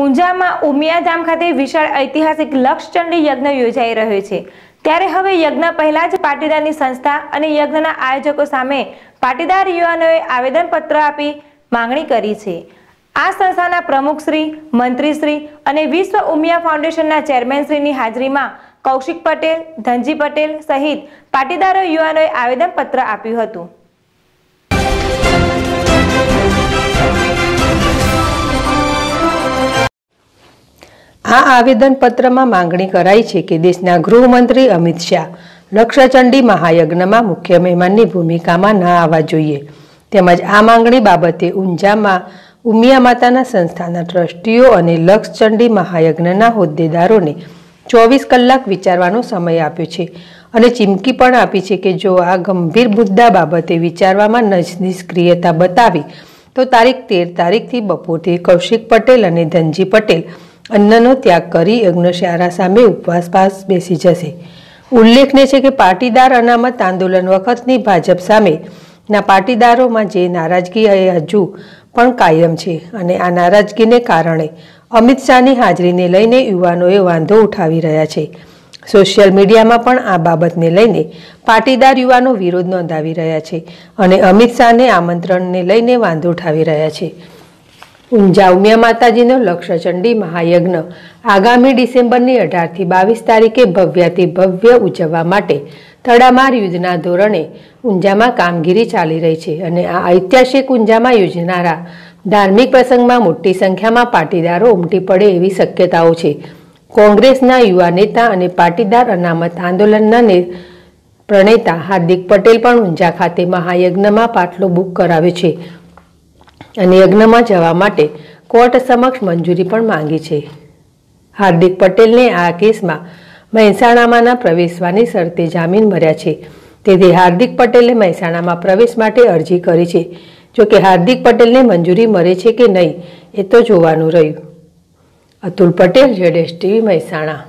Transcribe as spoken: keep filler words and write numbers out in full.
ઊંઝામાં ઉમિયાધામ ખાતે વિશાળ ઐતિહાસિક લક્ષચંડી યજ્ઞ યોજાઈ રહ્યો છે ત્યારે હવે યજ્ઞ પહેલા જ પાટીદારની સંસ્થા અને યજ્ઞના આયોજકો સામે પાટીદાર યુવાનોએ આવેદનપત્ર આપી માંગણી કરી છે। આ સંસ્થાના પ્રમુખ શ્રી, મંત્રી શ્રી અને વિશ્વ ઉમિયા ફાઉન્ડેશનના ચેરમેન શ્રીની હાજરીમાં કૌશિક પટેલ, ધનજી પટેલ સહિત પાટીદારો યુવાનોએ આવેદનપત્ર આપ્યું હતું। આ આવેદનપત્રમાં માંગણી કરાઈ છે કે દેશના ગૃહમંત્રી અમિત શાહ લક્ષચંડી મહાયજ્ઞમાં મુખ્ય મહેમાનની ભૂમિકામાં ન આવવા જોઈએ, તેમજ આ માંગણી બાબતે ઊંઝામાં ઉમિયા માતાના સંસ્થાના ટ્રસ્ટીઓ અને લક્ષચંડી મહાયજ્ઞના હોદ્દેદારોને ચોવીસ કલાક વિચારવાનો સમય આપ્યો છે અને ચીમકી પણ આપી છે કે જો આ ગંભીર મુદ્દા બાબતે વિચારવામાં નિષ્ક્રિયતા બતાવી તો તારીખ તેર તારીખથી બપોરથી કૌશિક પટેલ અને ધનજી પટેલ અન્નનો ત્યાગ કરી યજ્ઞશાળા સામે ઉપવાસ પાસ બેસી જશે। ઉલ્લેખનીય છે કે પાટીદાર અનામત આંદોલન વખતની ભાજપ સામેના પાટીદારોમાં જે નારાજગી હજુ પણ કાયમ છે અને આ નારાજગીને કારણે અમિત શાહની હાજરીને લઈને યુવાનોએ વાંધો ઉઠાવી રહ્યા છે। સોશિયલ મીડિયામાં પણ આ બાબતને લઈને પાટીદાર યુવાનો વિરોધ નોંધાવી રહ્યા છે અને અમિત શાહને આમંત્રણને લઈને વાંધો ઉઠાવી રહ્યા છે। ઊંઝા ઉમિયા માતાજીનો લક્ષચંડી મહાયજ્ઞ આગામી ડિસેમ્બરની અઢાર થી બાવીસ તારીખે ભવ્યાતિ ભવ્ય ઉજવવા માટે તડામાર યુદ્ધના ધોરણે ઊંઝામાં કામગીરી ચાલી રહી છે અને આ ઐતિહાસિક ઊંઝામાં યોજાનારા ધાર્મિક પ્રસંગમાં મોટી સંખ્યામાં પાટીદારો ઉમટી પડે એવી શક્યતાઓ છે। કોંગ્રેસના યુવા નેતા અને પાટીદાર અનામત આંદોલનના પ્રણેતા હાર્દિક પટેલ પણ ઊંઝા ખાતે મહાયજ્ઞમાં પાટલો બુક કરાવ્યો છે અને યજ્ઞમાં જવા માટે કોર્ટ સમક્ષ મંજૂરી પણ માંગી છે। હાર્દિક પટેલને આ કેસમાં મહેસાણામાંના પ્રવેશવાની શરતે જામીન મળ્યા છે, તેથી હાર્દિક પટેલે મહેસાણામાં પ્રવેશ માટે અરજી કરી છે। જો કે હાર્દિક પટેલને મંજૂરી મળે છે કે નહીં એ તો જોવાનું રહ્યું। અતુલ પટેલ, જેડેશ ટીવી, મહેસાણા।